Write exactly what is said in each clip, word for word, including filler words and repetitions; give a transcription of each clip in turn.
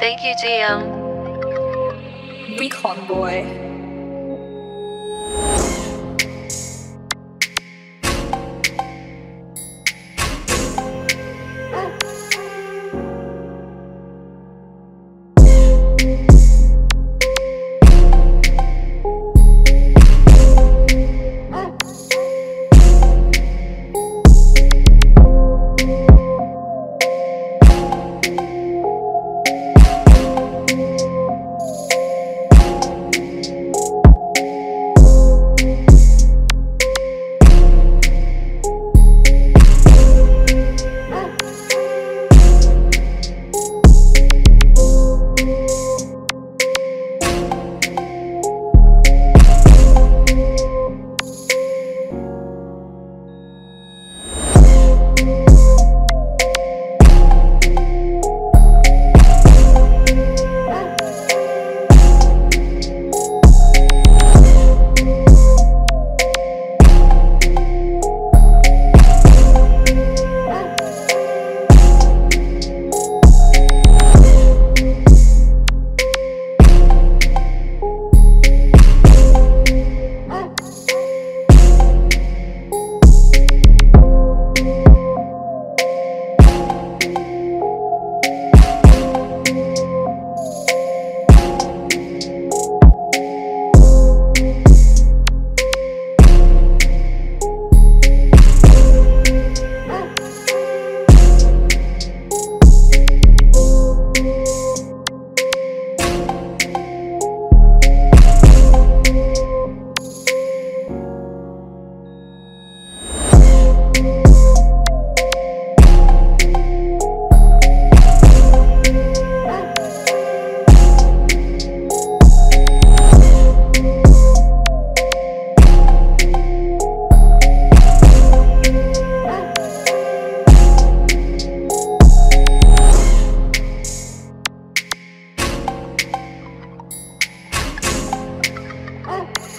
Thank you, G M. ReconBoy.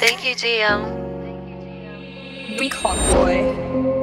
Thank you, G M. ReconBoy.